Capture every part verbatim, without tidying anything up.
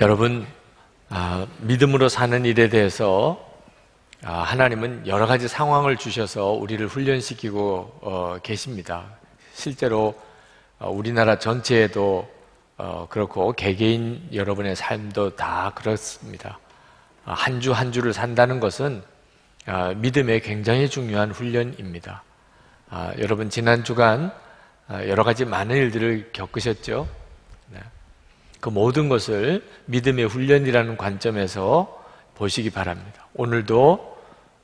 여러분, 아, 믿음으로 사는 일에 대해서 아, 하나님은 여러 가지 상황을 주셔서 우리를 훈련시키고 어, 계십니다. 실제로 어, 우리나라 전체에도 어, 그렇고 개개인 여러분의 삶도 다 그렇습니다. 한 주 한 주를 산다는 것은 아, 믿음의 굉장히 중요한 훈련입니다. 아, 여러분 지난 주간 아, 여러 가지 많은 일들을 겪으셨죠? 네. 그 모든 것을 믿음의 훈련이라는 관점에서 보시기 바랍니다. 오늘도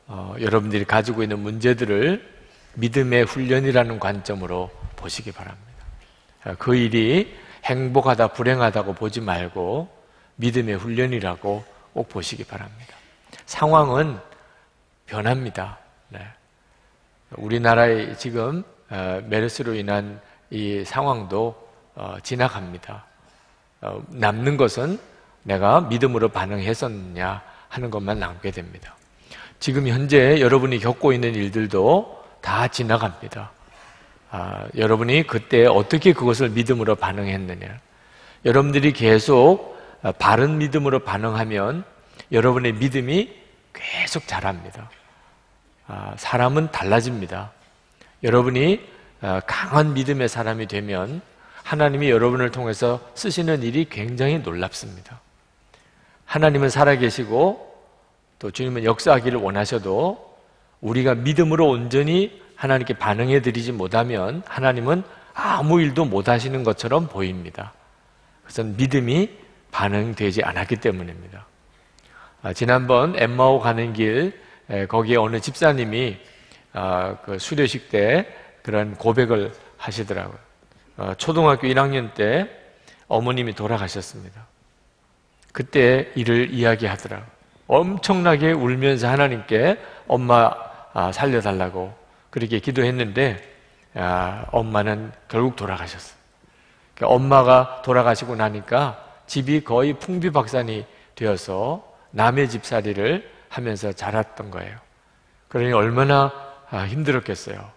어, 여러분들이 가지고 있는 문제들을 믿음의 훈련이라는 관점으로 보시기 바랍니다. 그 일이 행복하다 불행하다고 보지 말고 믿음의 훈련이라고 꼭 보시기 바랍니다. 상황은 변합니다. 네. 우리나라의 지금 어, 메르스로 인한 이 상황도 어, 지나갑니다. 어, 남는 것은 내가 믿음으로 반응했었느냐 하는 것만 남게 됩니다. 지금 현재 여러분이 겪고 있는 일들도 다 지나갑니다. 아, 여러분이 그때 어떻게 그것을 믿음으로 반응했느냐. 여러분들이 계속 바른 믿음으로 반응하면 여러분의 믿음이 계속 자랍니다. 아, 사람은 달라집니다. 여러분이 강한 믿음의 사람이 되면 하나님이 여러분을 통해서 쓰시는 일이 굉장히 놀랍습니다. 하나님은 살아계시고 또 주님은 역사하기를 원하셔도 우리가 믿음으로 온전히 하나님께 반응해드리지 못하면 하나님은 아무 일도 못하시는 것처럼 보입니다. 그것은 믿음이 반응되지 않았기 때문입니다. 지난번 엠마오 가는 길 거기에 어느 집사님이 수료식 때 그런 고백을 하시더라고요. 초등학교 일 학년 때 어머님이 돌아가셨습니다. 그때 일을 이야기하더라고요. 엄청나게 울면서 하나님께 엄마 살려달라고 그렇게 기도했는데 엄마는 결국 돌아가셨어요. 엄마가 돌아가시고 나니까 집이 거의 풍비박산이 되어서 남의 집살이를 하면서 자랐던 거예요. 그러니 얼마나 힘들었겠어요.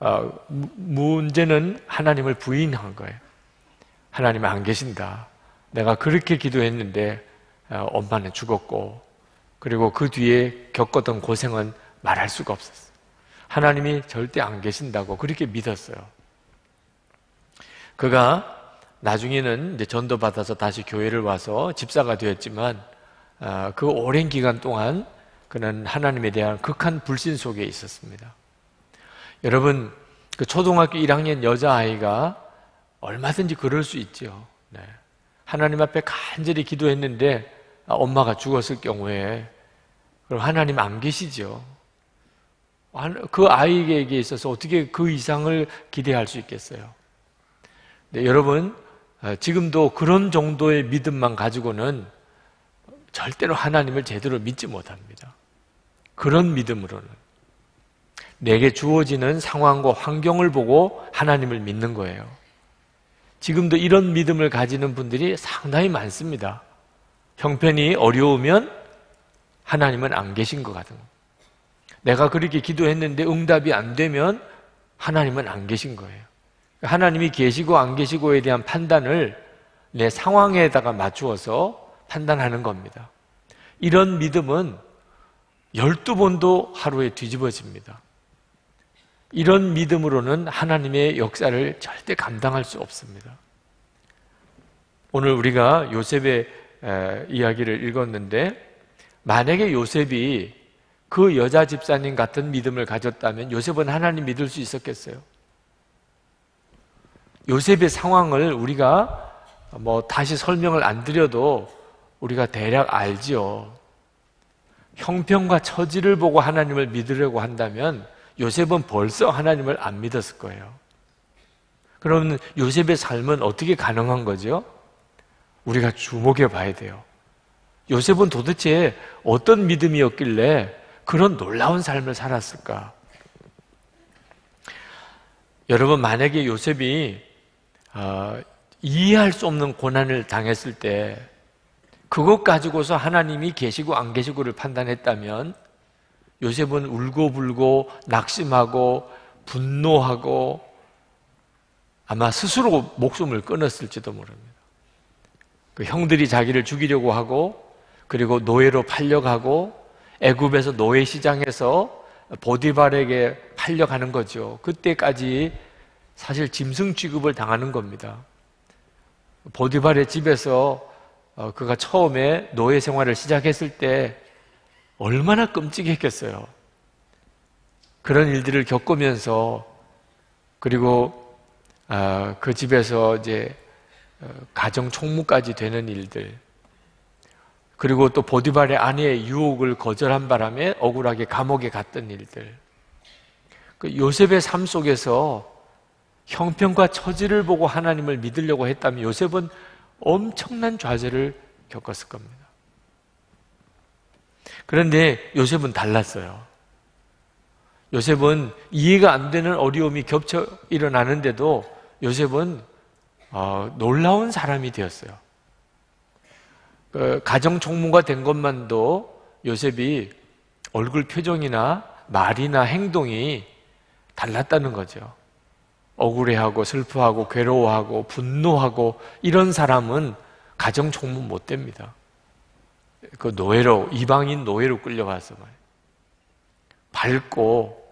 어, 문제는 하나님을 부인한 거예요. 하나님 안 계신다. 내가 그렇게 기도했는데 어, 엄마는 죽었고 그리고 그 뒤에 겪었던 고생은 말할 수가 없었어요. 하나님이 절대 안 계신다고 그렇게 믿었어요. 그가 나중에는 이제 전도받아서 다시 교회를 와서 집사가 되었지만 어, 그 오랜 기간 동안 그는 하나님에 대한 극한 불신 속에 있었습니다. 여러분, 그 초등학교 일 학년 여자아이가 얼마든지 그럴 수 있죠. 네. 하나님 앞에 간절히 기도했는데 아, 엄마가 죽었을 경우에 그럼 하나님 안 계시죠. 그 아이에게 있어서 어떻게 그 이상을 기대할 수 있겠어요. 네, 여러분, 지금도 그런 정도의 믿음만 가지고는 절대로 하나님을 제대로 믿지 못합니다. 그런 믿음으로는. 내게 주어지는 상황과 환경을 보고 하나님을 믿는 거예요. 지금도 이런 믿음을 가지는 분들이 상당히 많습니다. 형편이 어려우면 하나님은 안 계신 것 같은 거예요. 내가 그렇게 기도했는데 응답이 안 되면 하나님은 안 계신 거예요. 하나님이 계시고 안 계시고에 대한 판단을 내 상황에다가 맞추어서 판단하는 겁니다. 이런 믿음은 열두 번도 하루에 뒤집어집니다. 이런 믿음으로는 하나님의 역사를 절대 감당할 수 없습니다. 오늘 우리가 요셉의 이야기를 읽었는데 만약에 요셉이 그 여자 집사님 같은 믿음을 가졌다면 요셉은 하나님 믿을 수 있었겠어요? 요셉의 상황을 우리가 뭐 다시 설명을 안 드려도 우리가 대략 알지요. 형편과 처지를 보고 하나님을 믿으려고 한다면 요셉은 벌써 하나님을 안 믿었을 거예요. 그럼 요셉의 삶은 어떻게 가능한 거죠? 우리가 주목해 봐야 돼요. 요셉은 도대체 어떤 믿음이었길래 그런 놀라운 삶을 살았을까? 여러분, 만약에 요셉이 어, 이해할 수 없는 고난을 당했을 때 그것 가지고서 하나님이 계시고 안 계시고를 판단했다면 요셉은 울고불고 낙심하고 분노하고 아마 스스로 목숨을 끊었을지도 모릅니다. 그 형들이 자기를 죽이려고 하고, 그리고 노예로 팔려가고, 애굽에서 노예 시장에서 보디발에게 팔려가는 거죠. 그때까지 사실 짐승 취급을 당하는 겁니다. 보디발의 집에서 그가 처음에 노예 생활을 시작했을 때 얼마나 끔찍했겠어요. 그런 일들을 겪으면서, 그리고 그 집에서 이제 가정 총무까지 되는 일들, 그리고 또 보디발의 아내의 유혹을 거절한 바람에 억울하게 감옥에 갔던 일들, 그 요셉의 삶 속에서 형편과 처지를 보고 하나님을 믿으려고 했다면 요셉은 엄청난 좌절을 겪었을 겁니다. 그런데 요셉은 달랐어요. 요셉은 이해가 안 되는 어려움이 겹쳐 일어나는데도 요셉은 어, 놀라운 사람이 되었어요. 그 가정 총무가 된 것만도 요셉이 얼굴 표정이나 말이나 행동이 달랐다는 거죠. 억울해하고 슬퍼하고 괴로워하고 분노하고 이런 사람은 가정 총무 못 됩니다. 그 노예로, 이방인 노예로 끌려가서 말이에요. 밝고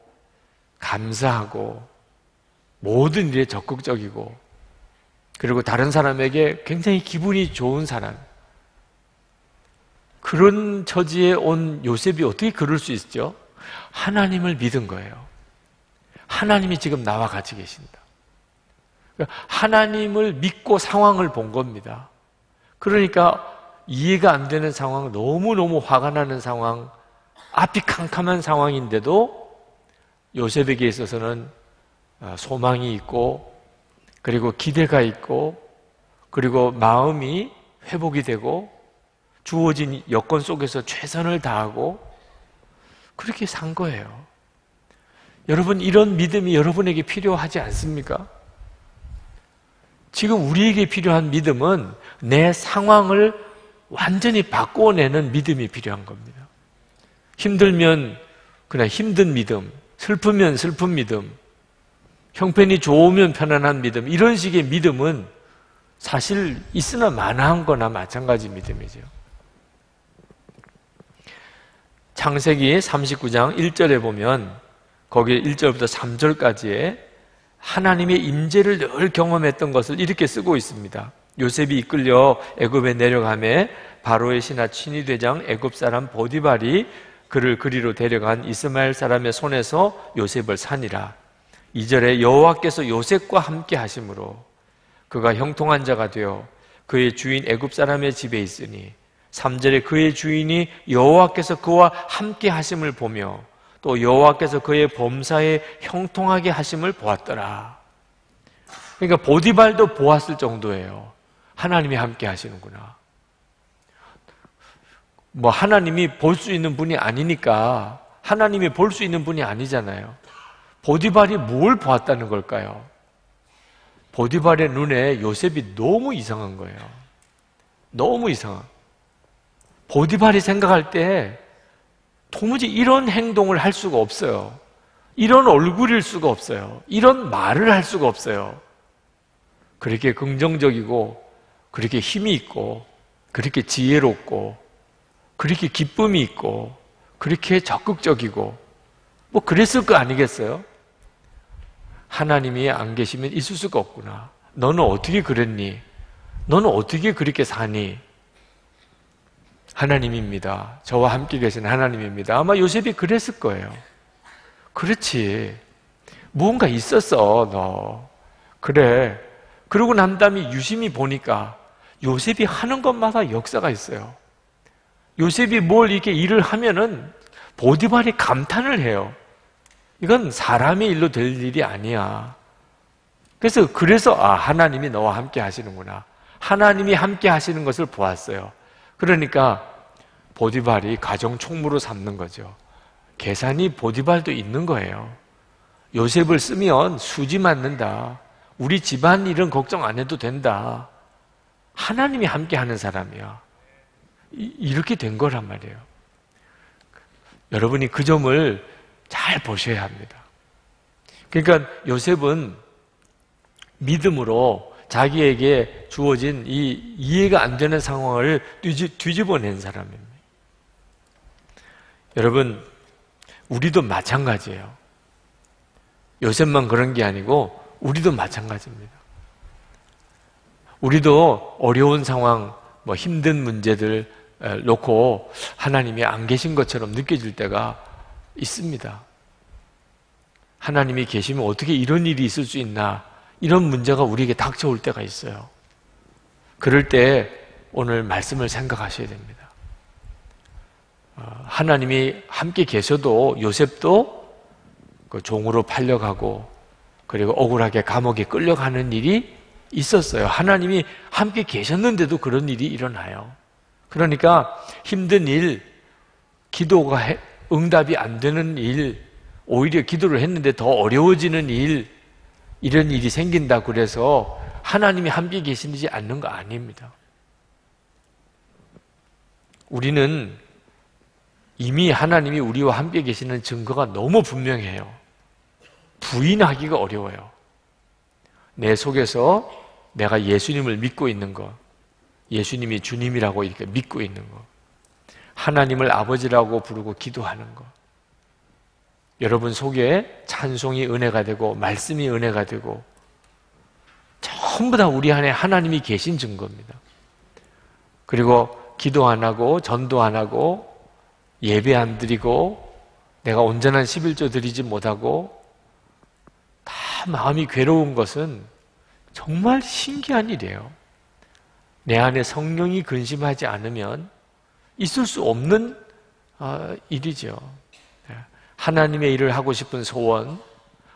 감사하고 모든 일에 적극적이고, 그리고 다른 사람에게 굉장히 기분이 좋은 사람. 그런 처지에 온 요셉이 어떻게 그럴 수 있죠? 하나님을 믿은 거예요. 하나님이 지금 나와 같이 계신다. 하나님을 믿고 상황을 본 겁니다. 그러니까 이해가 안 되는 상황, 너무너무 화가 나는 상황, 앞이 캄캄한 상황인데도 요셉에게 있어서는 소망이 있고, 그리고 기대가 있고, 그리고 마음이 회복이 되고, 주어진 여건 속에서 최선을 다하고 그렇게 산 거예요. 여러분, 이런 믿음이 여러분에게 필요하지 않습니까? 지금 우리에게 필요한 믿음은 내 상황을 완전히 바꿔내는 믿음이 필요한 겁니다. 힘들면 그냥 힘든 믿음, 슬프면 슬픈 믿음, 형편이 좋으면 편안한 믿음, 이런 식의 믿음은 사실 있으나 마나한 거나 마찬가지 믿음이죠. 창세기 삼십구 장 일 절에 보면, 거기 일 절부터 삼 절까지에 하나님의 임재를 늘 경험했던 것을 이렇게 쓰고 있습니다. 요셉이 이끌려 애굽에 내려가매 바로의 신하 친위대장 애굽 사람 보디발이 그를 그리로 데려간 이스마엘 사람의 손에서 요셉을 사니라. 이 절에 여호와께서 요셉과 함께 하심으로 그가 형통한 자가 되어 그의 주인 애굽 사람의 집에 있으니, 삼 절에 그의 주인이 여호와께서 그와 함께 하심을 보며 또 여호와께서 그의 범사에 형통하게 하심을 보았더라. 그러니까 보디발도 보았을 정도예요. 하나님이 함께 하시는구나. 뭐 하나님이 볼 수 있는 분이 아니니까, 하나님이 볼 수 있는 분이 아니잖아요. 보디발이 뭘 보았다는 걸까요? 보디발의 눈에 요셉이 너무 이상한 거예요. 너무 이상한. 보디발이 생각할 때 도무지 이런 행동을 할 수가 없어요. 이런 얼굴일 수가 없어요. 이런 말을 할 수가 없어요. 그렇게 긍정적이고, 그렇게 힘이 있고, 그렇게 지혜롭고, 그렇게 기쁨이 있고, 그렇게 적극적이고, 뭐 그랬을 거 아니겠어요? 하나님이 안 계시면 있을 수가 없구나. 너는 어떻게 그랬니? 너는 어떻게 그렇게 사니? 하나님입니다. 저와 함께 계신 하나님입니다. 아마 요셉이 그랬을 거예요. 그렇지. 뭔가 있었어, 너. 그래. 그러고 난 다음에 유심히 보니까 요셉이 하는 것마다 역사가 있어요. 요셉이 뭘 이렇게 일을 하면은 보디발이 감탄을 해요. 이건 사람의 일로 될 일이 아니야. 그래서, 그래서, 아, 하나님이 너와 함께 하시는구나. 하나님이 함께 하시는 것을 보았어요. 그러니까 보디발이 가정 총무로 삼는 거죠. 계산이 보디발도 있는 거예요. 요셉을 쓰면 수지 맞는다. 우리 집안 일은 걱정 안 해도 된다. 하나님이 함께 하는 사람이야. 이렇게 된 거란 말이에요. 여러분이 그 점을 잘 보셔야 합니다. 그러니까 요셉은 믿음으로 자기에게 주어진 이 이해가 안 되는 상황을 뒤집어낸 사람입니다. 여러분, 우리도 마찬가지예요. 요셉만 그런 게 아니고 우리도 마찬가지입니다. 우리도 어려운 상황, 뭐 힘든 문제들 놓고 하나님이 안 계신 것처럼 느껴질 때가 있습니다. 하나님이 계시면 어떻게 이런 일이 있을 수 있나, 이런 문제가 우리에게 닥쳐올 때가 있어요. 그럴 때 오늘 말씀을 생각하셔야 됩니다. 하나님이 함께 계셔도 요셉도 그 종으로 팔려가고 그리고 억울하게 감옥에 끌려가는 일이 있었어요. 하나님이 함께 계셨는데도 그런 일이 일어나요. 그러니까 힘든 일, 기도가 응답이 안 되는 일, 오히려 기도를 했는데 더 어려워지는 일, 이런 일이 생긴다고 그래서 하나님이 함께 계시지 않는 거 아닙니다. 우리는 이미 하나님이 우리와 함께 계시는 증거가 너무 분명해요. 부인하기가 어려워요. 내 속에서 내가 예수님을 믿고 있는 것, 예수님이 주님이라고 이렇게 믿고 있는 것, 하나님을 아버지라고 부르고 기도하는 것, 여러분 속에 찬송이 은혜가 되고 말씀이 은혜가 되고 전부 다 우리 안에 하나님이 계신 증거입니다. 그리고 기도 안 하고 전도 안 하고 예배 안 드리고 내가 온전한 십일조 드리지 못하고 다 마음이 괴로운 것은 정말 신기한 일이에요. 내 안에 성령이 근심하지 않으면 있을 수 없는 일이죠. 하나님의 일을 하고 싶은 소원,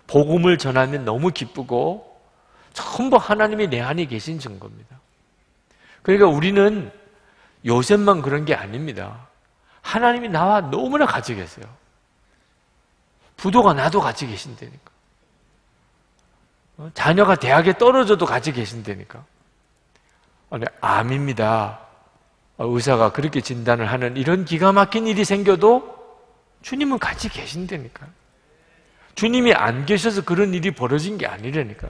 복음을 전하면 너무 기쁘고 전부 하나님이 내 안에 계신 증거입니다. 그러니까 우리는 요셉만 그런 게 아닙니다. 하나님이 나와 너무나 같이 계세요. 부도가 나도 같이 계신다니까. 자녀가 대학에 떨어져도 같이 계신다니까. 아니, 암입니다. 의사가 그렇게 진단을 하는 이런 기가 막힌 일이 생겨도 주님은 같이 계신다니까. 주님이 안 계셔서 그런 일이 벌어진 게 아니라니까.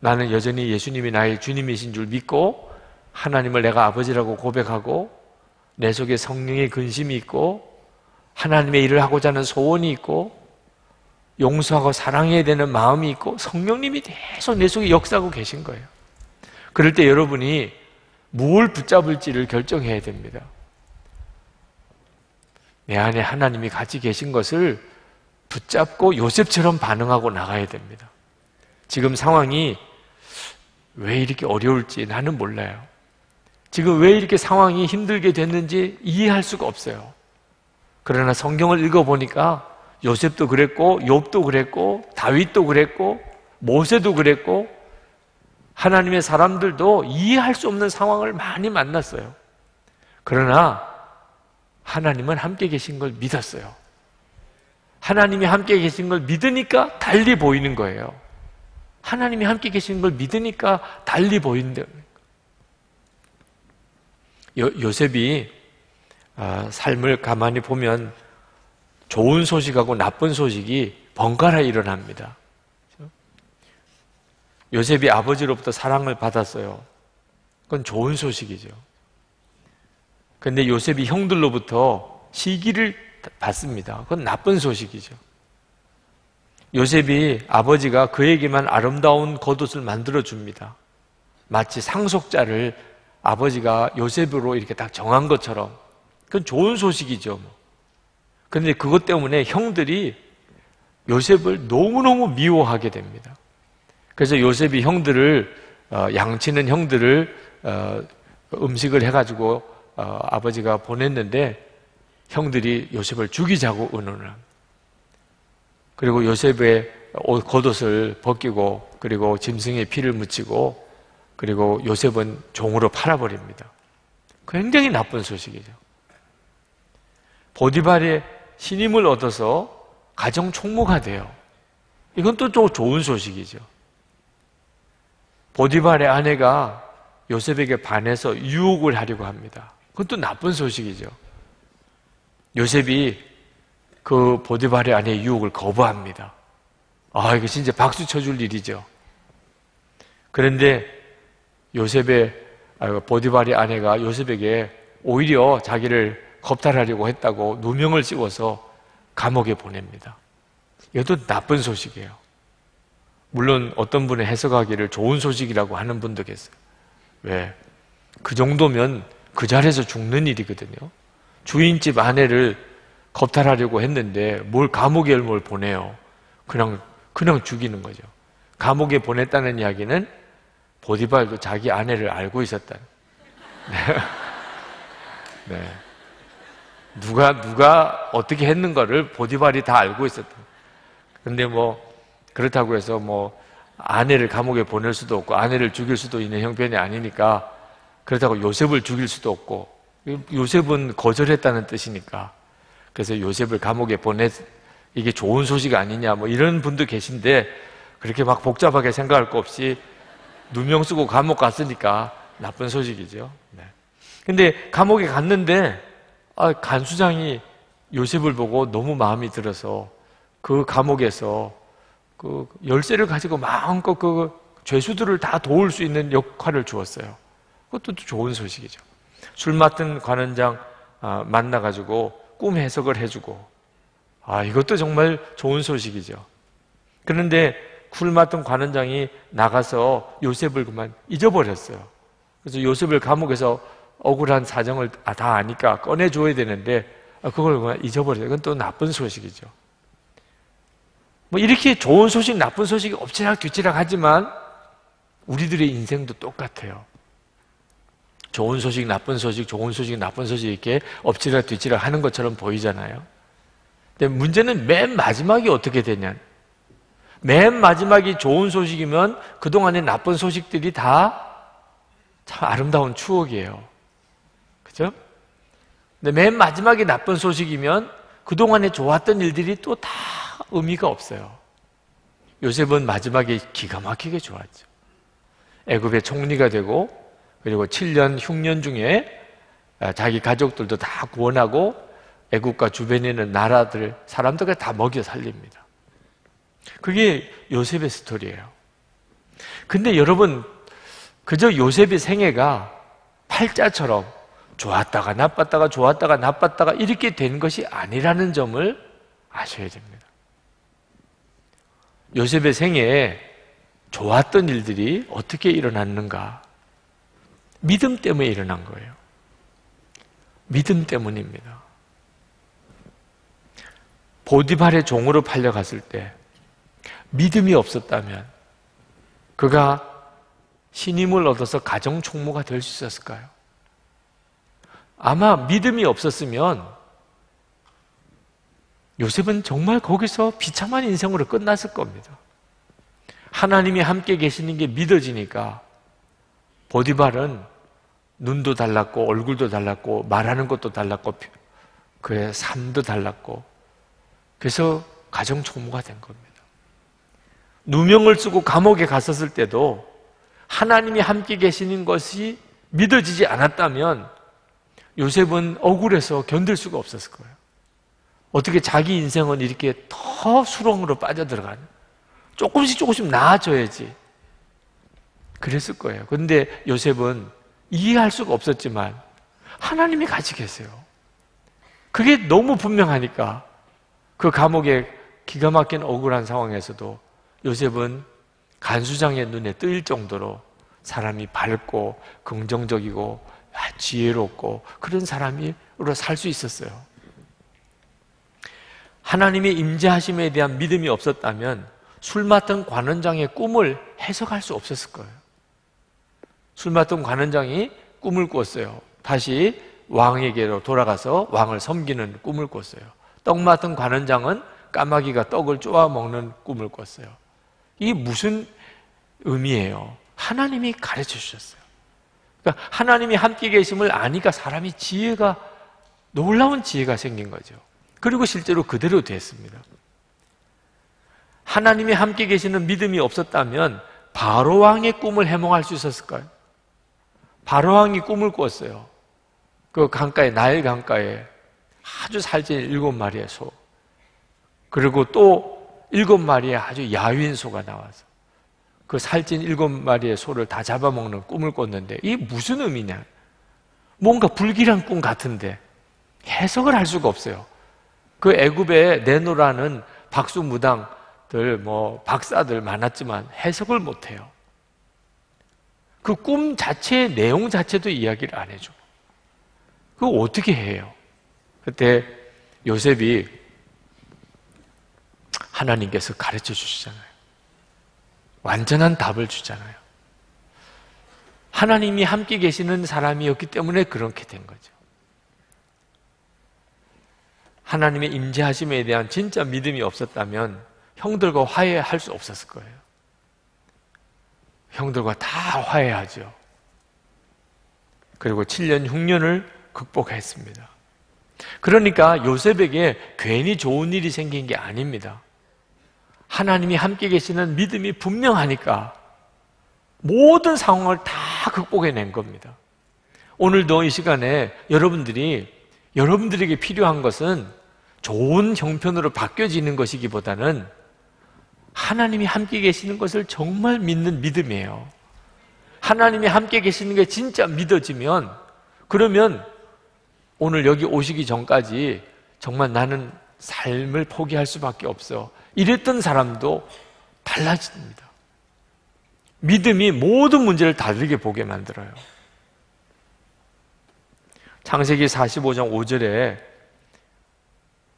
나는 여전히 예수님이 나의 주님이신 줄 믿고 하나님을 내가 아버지라고 고백하고 내 속에 성령의 근심이 있고 하나님의 일을 하고자 하는 소원이 있고 용서하고 사랑해야 되는 마음이 있고 성령님이 계속 내 속에 역사하고 계신 거예요. 그럴 때 여러분이 뭘 붙잡을지를 결정해야 됩니다. 내 안에 하나님이 같이 계신 것을 붙잡고 요셉처럼 반응하고 나가야 됩니다. 지금 상황이 왜 이렇게 어려울지 나는 몰라요. 지금 왜 이렇게 상황이 힘들게 됐는지 이해할 수가 없어요. 그러나 성경을 읽어보니까 요셉도 그랬고 욥도 그랬고 다윗도 그랬고 모세도 그랬고 하나님의 사람들도 이해할 수 없는 상황을 많이 만났어요. 그러나 하나님은 함께 계신 걸 믿었어요. 하나님이 함께 계신 걸 믿으니까 달리 보이는 거예요. 하나님이 함께 계신 걸 믿으니까 달리 보인다. 요셉이 삶을 가만히 보면 좋은 소식하고 나쁜 소식이 번갈아 일어납니다. 요셉이 아버지로부터 사랑을 받았어요. 그건 좋은 소식이죠. 그런데 요셉이 형들로부터 시기를 받습니다. 그건 나쁜 소식이죠. 요셉이 아버지가 그에게만 아름다운 겉옷을 만들어줍니다. 마치 상속자를 아버지가 요셉으로 이렇게 딱 정한 것처럼. 그건 좋은 소식이죠. 그런데 그것 때문에 형들이 요셉을 너무너무 미워하게 됩니다. 그래서 요셉이 형들을, 양치는 형들을 음식을 해가지고 아버지가 보냈는데 형들이 요셉을 죽이자고 의논을 합니다. 그리고 요셉의 옷, 겉옷을 벗기고 그리고 짐승의 피를 묻히고 그리고 요셉은 종으로 팔아버립니다. 굉장히 나쁜 소식이죠. 보디발의 신임을 얻어서 가정 총무가 돼요. 이건 또 좋은 소식이죠. 보디발의 아내가 요셉에게 반해서 유혹을 하려고 합니다. 그것도 나쁜 소식이죠. 요셉이 그 보디발의 아내의 유혹을 거부합니다. 아, 이거 진짜 박수 쳐줄 일이죠. 그런데 요셉의 보디발의 아내가 요셉에게 오히려 자기를 겁탈하려고 했다고 누명을 씌워서 감옥에 보냅니다. 이것도 나쁜 소식이에요. 물론 어떤 분이 해석하기를 좋은 소식이라고 하는 분도 계세요. 왜? 그 정도면 그 자리에서 죽는 일이거든요. 주인집 아내를 겁탈하려고 했는데 뭘 감옥에 뭘 보내요. 그냥 그냥 죽이는 거죠. 감옥에 보냈다는 이야기는 보디발도 자기 아내를 알고 있었다는. 네. 네. 누가 누가 어떻게 했는가를 보디발이 다 알고 있었다. 근데 뭐 그렇다고 해서 뭐 아내를 감옥에 보낼 수도 없고 아내를 죽일 수도 있는 형편이 아니니까 그렇다고 요셉을 죽일 수도 없고 요셉은 거절했다는 뜻이니까 그래서 요셉을 감옥에 보내 이게 좋은 소식 아니냐 뭐 이런 분도 계신데 그렇게 막 복잡하게 생각할 거 없이 누명 쓰고 감옥 갔으니까 나쁜 소식이죠. 네. 근데 감옥에 갔는데 아, 간수장이 요셉을 보고 너무 마음이 들어서 그 감옥에서 그 열쇠를 가지고 마음껏 그 죄수들을 다 도울 수 있는 역할을 주었어요. 그것도 좋은 소식이죠. 술 맡은 관원장 만나가지고 꿈 해석을 해주고 아 이것도 정말 좋은 소식이죠. 그런데 술 맡은 관원장이 나가서 요셉을 그만 잊어버렸어요. 그래서 요셉을 감옥에서 억울한 사정을 다 아니까 꺼내줘야 되는데 그걸 그냥 잊어버려요. 그건 또 나쁜 소식이죠. 뭐 이렇게 좋은 소식, 나쁜 소식이 엎치락 뒤치락 하지만 우리들의 인생도 똑같아요. 좋은 소식, 나쁜 소식, 좋은 소식, 나쁜 소식 이렇게 엎치락 뒤치락 하는 것처럼 보이잖아요. 근데 문제는 맨 마지막이 어떻게 되냐. 맨 마지막이 좋은 소식이면 그동안의 나쁜 소식들이 다 참 아름다운 추억이에요. 그죠? 근데 맨 마지막이 나쁜 소식이면 그동안에 좋았던 일들이 또 다 의미가 없어요. 요셉은 마지막에 기가 막히게 좋았죠. 애굽의 총리가 되고 그리고 칠 년 흉년 중에 자기 가족들도 다 구원하고 애굽과 주변에 있는 나라들, 사람들까지 다 먹여 살립니다. 그게 요셉의 스토리예요. 근데 여러분 그저 요셉의 생애가 팔자처럼 좋았다가 나빴다가 좋았다가 나빴다가 이렇게 된 것이 아니라는 점을 아셔야 됩니다. 요셉의 생애에 좋았던 일들이 어떻게 일어났는가? 믿음 때문에 일어난 거예요. 믿음 때문입니다. 보디발의 종으로 팔려갔을 때 믿음이 없었다면 그가 신임을 얻어서 가정 총무가 될 수 있었을까요? 아마 믿음이 없었으면 요셉은 정말 거기서 비참한 인생으로 끝났을 겁니다. 하나님이 함께 계시는 게 믿어지니까 보디발은 눈도 달랐고 얼굴도 달랐고 말하는 것도 달랐고 그의 삶도 달랐고 그래서 가정 총무가 된 겁니다. 누명을 쓰고 감옥에 갔었을 때도 하나님이 함께 계시는 것이 믿어지지 않았다면 요셉은 억울해서 견딜 수가 없었을 거예요. 어떻게 자기 인생은 이렇게 더 수렁으로 빠져들어가는 조금씩 조금씩 나아져야지 그랬을 거예요. 그런데 요셉은 이해할 수가 없었지만 하나님이 같이 계세요. 그게 너무 분명하니까 그 감옥에 기가 막힌 억울한 상황에서도 요셉은 간수장의 눈에 뜰 정도로 사람이 밝고 긍정적이고 지혜롭고 그런 사람으로 살 수 있었어요. 하나님의 임재하심에 대한 믿음이 없었다면 술 맡은 관원장의 꿈을 해석할 수 없었을 거예요. 술 맡은 관원장이 꿈을 꿨어요. 다시 왕에게로 돌아가서 왕을 섬기는 꿈을 꿨어요. 떡 맡은 관원장은 까마귀가 떡을 쪼아 먹는 꿈을 꿨어요. 이게 무슨 의미예요? 하나님이 가르쳐 주셨어요. 그러니까 하나님이 함께 계심을 아니까 사람이 지혜가 놀라운 지혜가 생긴 거죠. 그리고 실제로 그대로 됐습니다. 하나님이 함께 계시는 믿음이 없었다면 바로 왕의 꿈을 해몽할 수 있었을까요? 바로 왕이 꿈을 꿨어요. 그 강가에 나일 강가에 아주 살찐 일곱 마리의 소 그리고 또 일곱 마리의 아주 야윈 소가 나와서 그 살찐 일곱 마리의 소를 다 잡아먹는 꿈을 꿨는데 이게 무슨 의미냐? 뭔가 불길한 꿈 같은데 해석을 할 수가 없어요. 그 애굽에 내노라는 박수무당들, 뭐 박사들 많았지만 해석을 못해요. 그 꿈 자체의 내용 자체도 이야기를 안 해줘. 그거 어떻게 해요? 그때 요셉이 하나님께서 가르쳐 주시잖아요. 완전한 답을 주잖아요. 하나님이 함께 계시는 사람이었기 때문에 그렇게 된 거죠. 하나님의 임재하심에 대한 진짜 믿음이 없었다면 형들과 화해할 수 없었을 거예요. 형들과 다 화해하죠. 그리고 칠 년 흉년을 극복했습니다. 그러니까 요셉에게 괜히 좋은 일이 생긴 게 아닙니다. 하나님이 함께 계시는 믿음이 분명하니까 모든 상황을 다 극복해낸 겁니다. 오늘도 이 시간에 여러분들이, 여러분들에게 필요한 것은 좋은 형편으로 바뀌어지는 것이기보다는 하나님이 함께 계시는 것을 정말 믿는 믿음이에요. 하나님이 함께 계시는 게 진짜 믿어지면, 그러면 오늘 여기 오시기 전까지 정말 나는 삶을 포기할 수밖에 없어 이랬던 사람도 달라집니다. 믿음이 모든 문제를 다르게 보게 만들어요. 창세기 사십오 장 오 절에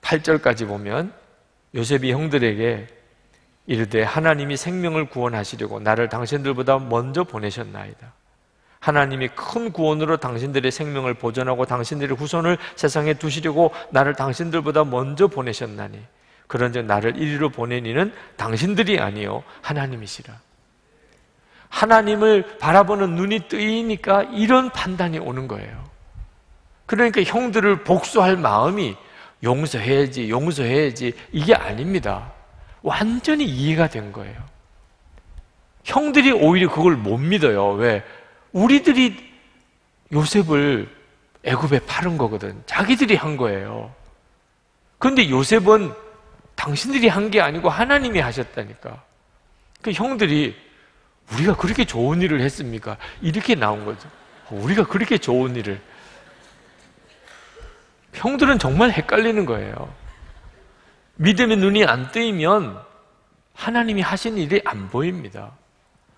팔 절까지 보면 요셉이 형들에게 이르되 하나님이 생명을 구원하시려고 나를 당신들보다 먼저 보내셨나이다. 하나님이 큰 구원으로 당신들의 생명을 보존하고 당신들의 후손을 세상에 두시려고 나를 당신들보다 먼저 보내셨나니 그런즉 나를 이리로 보낸 이는 당신들이 아니요 하나님이시라. 하나님을 바라보는 눈이 뜨이니까 이런 판단이 오는 거예요. 그러니까 형들을 복수할 마음이 용서해야지 용서해야지 이게 아닙니다. 완전히 이해가 된 거예요. 형들이 오히려 그걸 못 믿어요. 왜? 우리들이 요셉을 애굽에 팔은 거거든. 자기들이 한 거예요. 그런데 요셉은 당신들이 한 게 아니고 하나님이 하셨다니까. 그 형들이 우리가 그렇게 좋은 일을 했습니까? 이렇게 나온 거죠. 우리가 그렇게 좋은 일을. 형들은 정말 헷갈리는 거예요. 믿음의 눈이 안 뜨이면 하나님이 하신 일이 안 보입니다.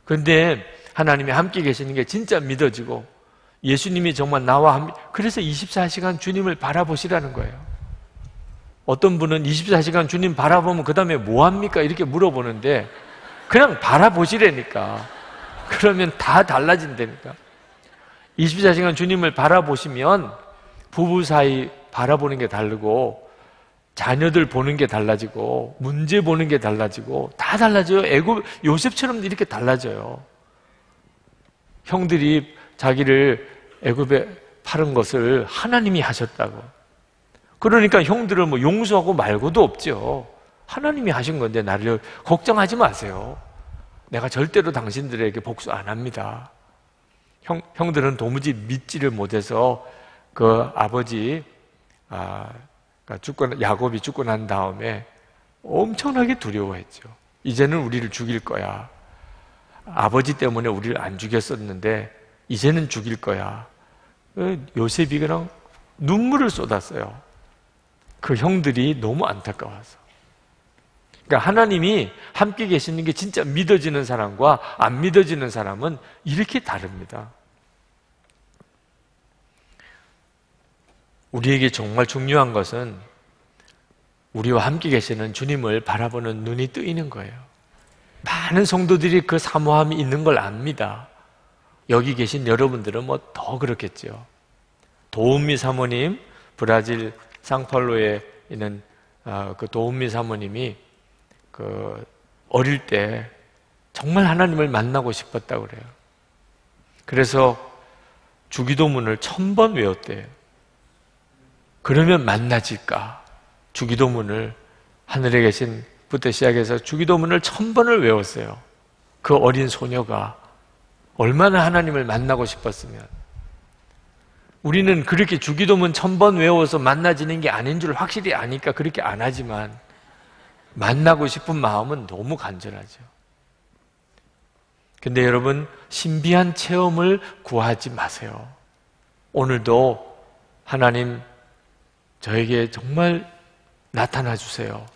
그런데 하나님이 함께 계시는 게 진짜 믿어지고 예수님이 정말 나와 함께, 그래서 이십사 시간 주님을 바라보시라는 거예요. 어떤 분은 이십사 시간 주님 바라보면 그 다음에 뭐합니까? 이렇게 물어보는데 그냥 바라보시라니까. 그러면 다 달라진다니까. 이십사 시간 주님을 바라보시면 부부 사이 바라보는 게 다르고 자녀들 보는 게 달라지고 문제 보는 게 달라지고 다 달라져요. 애굽 요셉처럼 이렇게 달라져요. 형들이 자기를 애굽에 팔은 것을 하나님이 하셨다고. 그러니까 형들을 뭐 용서하고 말고도 없죠. 하나님이 하신 건데 나를 걱정하지 마세요. 내가 절대로 당신들에게 복수 안 합니다. 형, 형들은 도무지 믿지를 못해서 그 아버지 아, 그러니까 죽고, 야곱이 죽고 난 다음에 엄청나게 두려워했죠. 이제는 우리를 죽일 거야. 아버지 때문에 우리를 안 죽였었는데 이제는 죽일 거야. 요셉이 그냥 눈물을 쏟았어요. 그 형들이 너무 안타까워서. 그러니까 하나님이 함께 계시는 게 진짜 믿어지는 사람과 안 믿어지는 사람은 이렇게 다릅니다. 우리에게 정말 중요한 것은 우리와 함께 계시는 주님을 바라보는 눈이 뜨이는 거예요. 많은 성도들이 그 사모함이 있는 걸 압니다. 여기 계신 여러분들은 뭐 더 그렇겠죠. 도은미 사모님, 브라질 상팔로에 있는 그 도은미 사모님이 그 어릴 때 정말 하나님을 만나고 싶었다고 그래요. 그래서 주기도문을 천 번 외웠대요. 그러면 만나질까? 주기도문을 하늘에 계신 부터 시작해서 주기도문을 천 번을 외웠어요. 그 어린 소녀가 얼마나 하나님을 만나고 싶었으면. 우리는 그렇게 주기도문 천 번 외워서 만나지는 게 아닌 줄 확실히 아니까 그렇게 안 하지만 만나고 싶은 마음은 너무 간절하죠. 근데 여러분, 신비한 체험을 구하지 마세요. 오늘도 하나님 저에게 정말 나타나 주세요.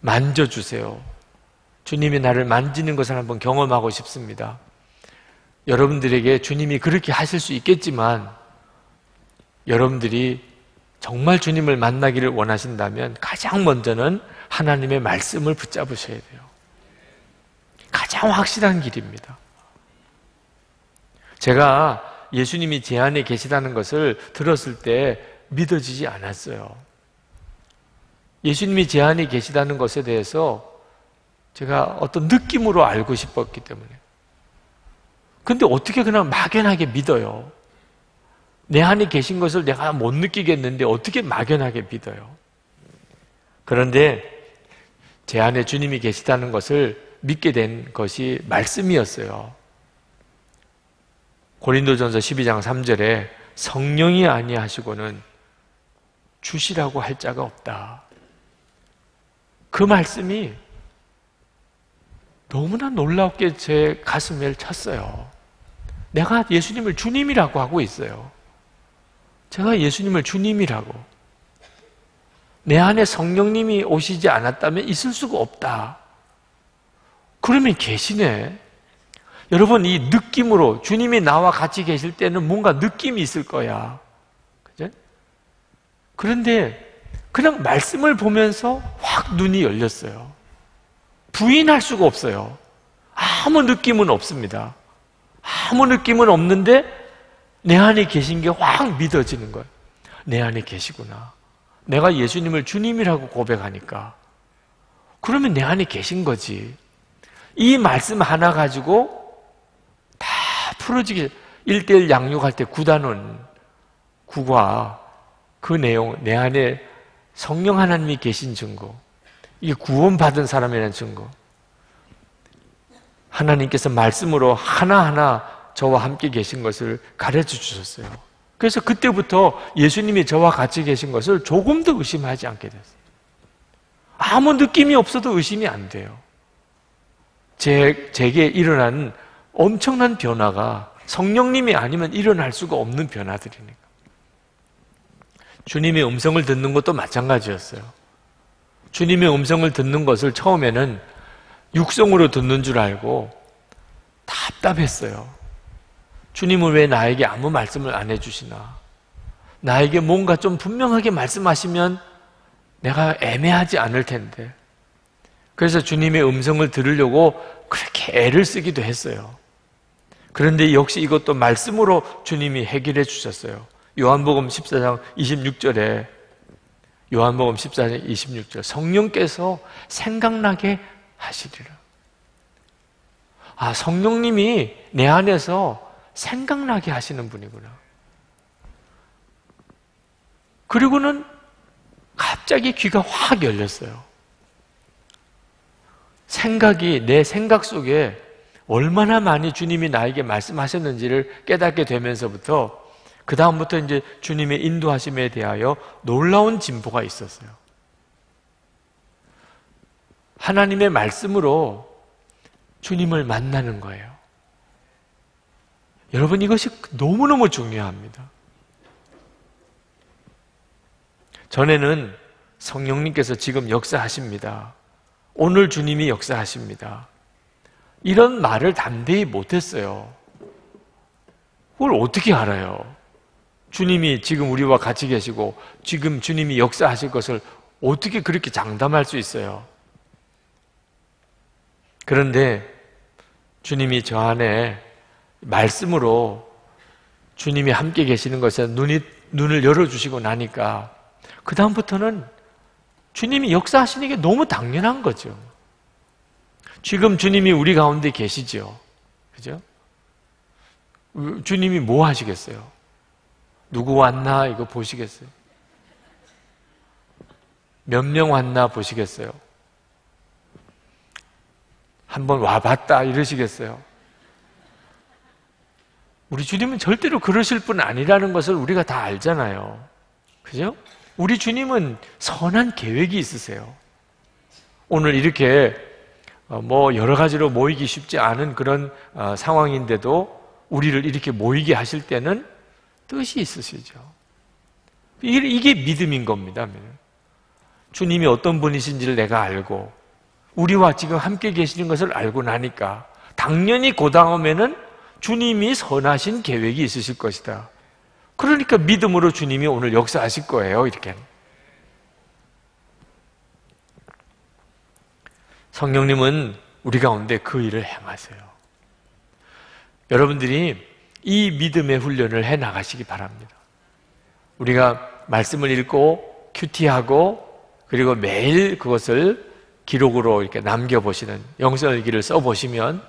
만져주세요. 주님이 나를 만지는 것을 한번 경험하고 싶습니다. 여러분들에게 주님이 그렇게 하실 수 있겠지만 여러분들이 정말 주님을 만나기를 원하신다면 가장 먼저는 하나님의 말씀을 붙잡으셔야 돼요. 가장 확실한 길입니다. 제가 예수님이 제 안에 계시다는 것을 들었을 때 믿어지지 않았어요. 예수님이 제 안에 계시다는 것에 대해서 제가 어떤 느낌으로 알고 싶었기 때문에. 근데 어떻게 그냥 막연하게 믿어요? 내 안에 계신 것을 내가 못 느끼겠는데 어떻게 막연하게 믿어요? 그런데 제 안에 주님이 계시다는 것을 믿게 된 것이 말씀이었어요. 고린도전서 십이 장 삼 절에 성령이 아니하시고는 주시라고 할 자가 없다. 그 말씀이 너무나 놀랍게 제 가슴을 쳤어요. 내가 예수님을 주님이라고 하고 있어요. 제가 예수님을 주님이라고. 내 안에 성령님이 오시지 않았다면 있을 수가 없다. 그러면 계시네. 여러분, 이 느낌으로 주님이 나와 같이 계실 때는 뭔가 느낌이 있을 거야. 그죠? 그런데 그냥 말씀을 보면서 확 눈이 열렸어요. 부인할 수가 없어요. 아무 느낌은 없습니다. 아무 느낌은 없는데 내 안에 계신 게 확 믿어지는 거예요. 내 안에 계시구나. 내가 예수님을 주님이라고 고백하니까. 그러면 내 안에 계신 거지. 이 말씀 하나 가지고 다 풀어지길, 일 대일 양육할 때 구단원, 구과, 그 내용, 내 안에 성령 하나님이 계신 증거, 이게 구원받은 사람이라는 증거, 하나님께서 말씀으로 하나하나 저와 함께 계신 것을 가르쳐 주셨어요. 그래서 그때부터 예수님이 저와 같이 계신 것을 조금 더 의심하지 않게 됐어요. 아무 느낌이 없어도 의심이 안 돼요. 제, 제게 일어난 엄청난 변화가 성령님이 아니면 일어날 수가 없는 변화들이니까. 주님의 음성을 듣는 것도 마찬가지였어요. 주님의 음성을 듣는 것을 처음에는 육성으로 듣는 줄 알고 답답했어요. 주님은 왜 나에게 아무 말씀을 안 해주시나? 나에게 뭔가 좀 분명하게 말씀하시면 내가 애매하지 않을 텐데. 그래서 주님의 음성을 들으려고 그렇게 애를 쓰기도 했어요. 그런데 역시 이것도 말씀으로 주님이 해결해 주셨어요. 요한복음 십사 장 이십육 절에 요한복음 십사 장 이십육 절 성령께서 생각나게 하시리라. 아, 성령님이 내 안에서 생각나게 하시는 분이구나. 그리고는 갑자기 귀가 확 열렸어요. 생각이, 내 생각 속에 얼마나 많이 주님이 나에게 말씀하셨는지를 깨닫게 되면서부터 그 다음부터 이제 주님의 인도하심에 대하여 놀라운 진보가 있었어요. 하나님의 말씀으로 주님을 만나는 거예요. 여러분, 이것이 너무너무 중요합니다. 전에는 성령님께서 지금 역사하십니다. 오늘 주님이 역사하십니다. 이런 말을 담대히 못했어요. 그걸 어떻게 알아요? 주님이 지금 우리와 같이 계시고 지금 주님이 역사하실 것을 어떻게 그렇게 장담할 수 있어요? 그런데 주님이 저 안에 말씀으로 주님이 함께 계시는 것에 눈이, 눈을 열어주시고 나니까 그 다음부터는 주님이 역사하시는 게 너무 당연한 거죠. 지금 주님이 우리 가운데 계시죠. 그죠? 주님이 뭐 하시겠어요? 누구 왔나 이거 보시겠어요? 몇 명 왔나 보시겠어요? 한번 와봤다 이러시겠어요? 우리 주님은 절대로 그러실 분 아니라는 것을 우리가 다 알잖아요. 그죠? 우리 주님은 선한 계획이 있으세요. 오늘 이렇게 뭐 여러 가지로 모이기 쉽지 않은 그런 상황인데도 우리를 이렇게 모이게 하실 때는 뜻이 있으시죠. 이게 믿음인 겁니다. 주님이 어떤 분이신지를 내가 알고 우리와 지금 함께 계시는 것을 알고 나니까 당연히 그 다음에는 주님이 선하신 계획이 있으실 것이다. 그러니까 믿음으로 주님이 오늘 역사하실 거예요. 이렇게 성령님은 우리 가운데 그 일을 행하세요. 여러분들이 이 믿음의 훈련을 해나가시기 바랍니다. 우리가 말씀을 읽고 큐티하고 그리고 매일 그것을 기록으로 이렇게 남겨보시는 영성일기를 써보시면,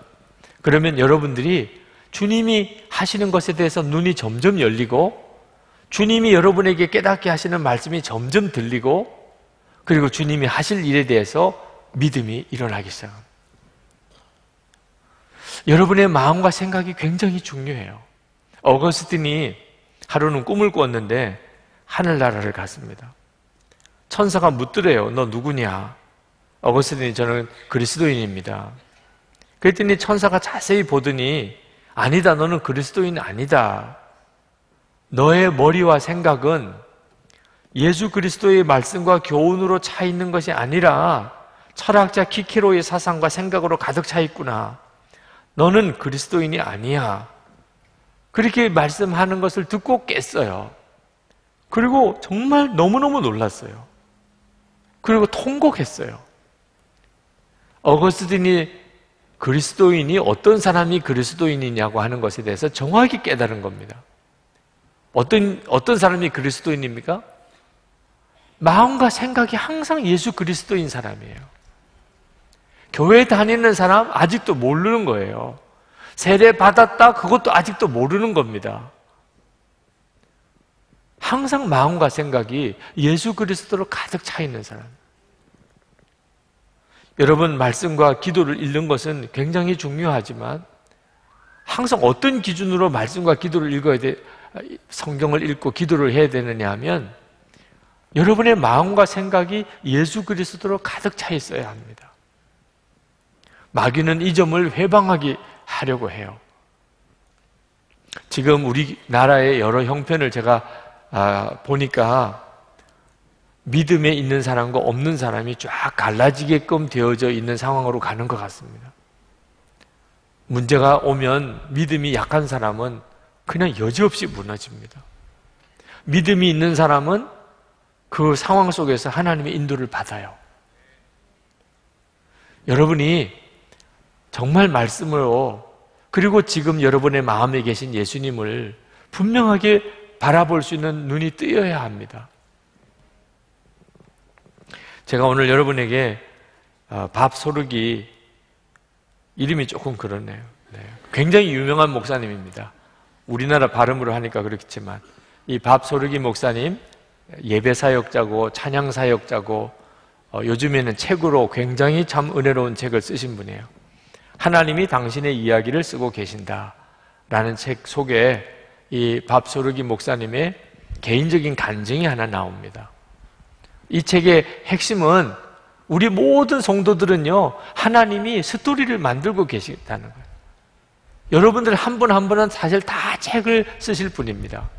그러면 여러분들이 주님이 하시는 것에 대해서 눈이 점점 열리고 주님이 여러분에게 깨닫게 하시는 말씀이 점점 들리고 그리고 주님이 하실 일에 대해서 믿음이 일어나기 시작합니다. 여러분의 마음과 생각이 굉장히 중요해요. 어거스틴이 하루는 꿈을 꾸었는데 하늘나라를 갔습니다. 천사가 묻더래요. 너 누구냐? 어거스틴이 저는 그리스도인입니다. 그랬더니 천사가 자세히 보더니 아니다, 너는 그리스도인 아니다. 너의 머리와 생각은 예수 그리스도의 말씀과 교훈으로 차 있는 것이 아니라 철학자 키케로의 사상과 생각으로 가득 차 있구나. 너는 그리스도인이 아니야. 그렇게 말씀하는 것을 듣고 깼어요. 그리고 정말 너무너무 놀랐어요. 그리고 통곡했어요. 어거스틴이 그리스도인이 어떤 사람이 그리스도인이냐고 하는 것에 대해서 정확히 깨달은 겁니다. 어떤, 어떤 사람이 그리스도인입니까? 마음과 생각이 항상 예수 그리스도인 사람이에요. 교회 다니는 사람 아직도 모르는 거예요. 세례 받았다 그것도 아직도 모르는 겁니다. 항상 마음과 생각이 예수 그리스도로 가득 차 있는 사람. 여러분, 말씀과 기도를 읽는 것은 굉장히 중요하지만 항상 어떤 기준으로 말씀과 기도를 읽어야 돼, 성경을 읽고 기도를 해야 되느냐 하면 여러분의 마음과 생각이 예수 그리스도로 가득 차 있어야 합니다. 마귀는 이 점을 회방하기 하려고 해요. 지금 우리나라의 여러 형편을 제가 아, 보니까 믿음에 있는 사람과 없는 사람이 쫙 갈라지게끔 되어져 있는 상황으로 가는 것 같습니다. 문제가 오면 믿음이 약한 사람은 그냥 여지없이 무너집니다. 믿음이 있는 사람은 그 상황 속에서 하나님의 인도를 받아요. 여러분이 정말 말씀으로 그리고 지금 여러분의 마음에 계신 예수님을 분명하게 바라볼 수 있는 눈이 뜨여야 합니다. 제가 오늘 여러분에게 밥 소르기, 이름이 조금 그렇네요. 네. 굉장히 유명한 목사님입니다. 우리나라 발음으로 하니까 그렇겠지만 이 밥 소르기 목사님 예배 사역자고 찬양 사역자고 어, 요즘에는 책으로 굉장히 참 은혜로운 책을 쓰신 분이에요. 하나님이 당신의 이야기를 쓰고 계신다라는 책 속에 이 밥 소르기 목사님의 개인적인 간증이 하나 나옵니다. 이 책의 핵심은 우리 모든 성도들은요 하나님이 스토리를 만들고 계시다는 거예요. 여러분들 한 분 한 분은 사실 다 책을 쓰실 분입니다.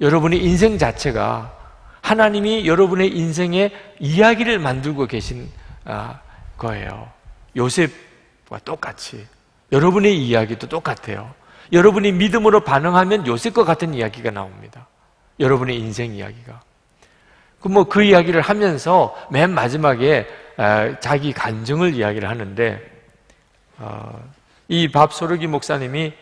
여러분의 인생 자체가 하나님이 여러분의 인생의 이야기를 만들고 계신 거예요. 요셉과 똑같이 여러분의 이야기도 똑같아요. 여러분이 믿음으로 반응하면 요셉과 같은 이야기가 나옵니다. 여러분의 인생 이야기가. 그 뭐 그 이야기를 하면서 맨 마지막에 자기 간증을 이야기를 하는데, 이 밥 소르기 목사님이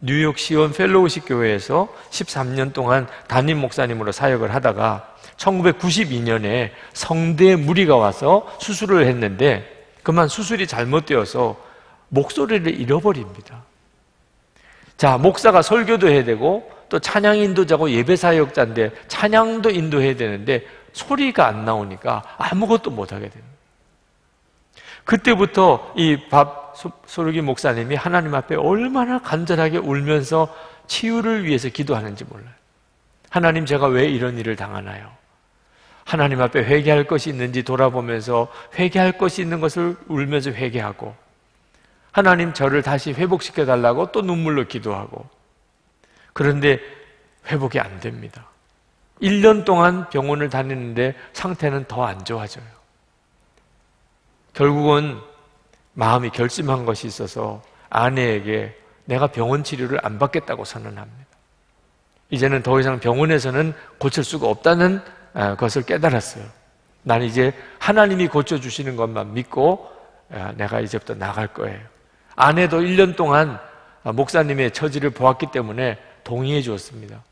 뉴욕 시온 펠로우십 교회에서 십삼 년 동안 담임 목사님으로 사역을 하다가 천구백구십이 년에 성대에 무리가 와서 수술을 했는데 그만 수술이 잘못되어서 목소리를 잃어버립니다. 자, 목사가 설교도 해야 되고 또 찬양 인도자고 예배 사역자인데 찬양도 인도해야 되는데 소리가 안 나오니까 아무것도 못하게 됩니다. 그때부터 이 밥 소르기 목사님이 하나님 앞에 얼마나 간절하게 울면서 치유를 위해서 기도하는지 몰라요. 하나님, 제가 왜 이런 일을 당하나요? 하나님 앞에 회개할 것이 있는지 돌아보면서 회개할 것이 있는 것을 울면서 회개하고, 하나님 저를 다시 회복시켜 달라고 또 눈물로 기도하고. 그런데 회복이 안 됩니다. 일 년 동안 병원을 다니는데 상태는 더 안 좋아져요. 결국은 마음이 결심한 것이 있어서 아내에게 내가 병원 치료를 안 받겠다고 선언합니다. 이제는 더 이상 병원에서는 고칠 수가 없다는 것을 깨달았어요. 난 이제 하나님이 고쳐주시는 것만 믿고 내가 이제부터 나갈 거예요. 아내도 일 년 동안 목사님의 처지를 보았기 때문에 동의해 주었습니다.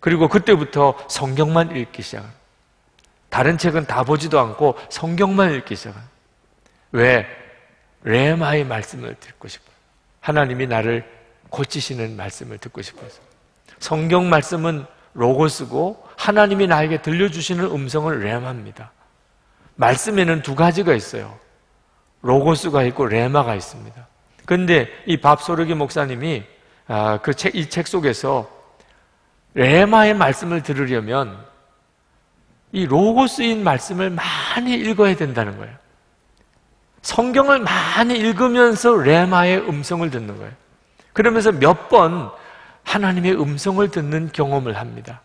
그리고 그때부터 성경만 읽기 시작합니다. 다른 책은 다 보지도 않고 성경만 읽기 시작합니다. 왜? 레마의 말씀을 듣고 싶어요. 하나님이 나를 고치시는 말씀을 듣고 싶어서. 성경 말씀은 로고스고 하나님이 나에게 들려주시는 음성을 레마입니다. 말씀에는 두 가지가 있어요. 로고스가 있고 레마가 있습니다. 그런데 이 밥소르기 목사님이 그 책, 이 책 속에서 레마의 말씀을 들으려면 이 로고스인 말씀을 많이 읽어야 된다는 거예요. 성경을 많이 읽으면서 레마의 음성을 듣는 거예요. 그러면서 몇 번 하나님의 음성을 듣는 경험을 합니다.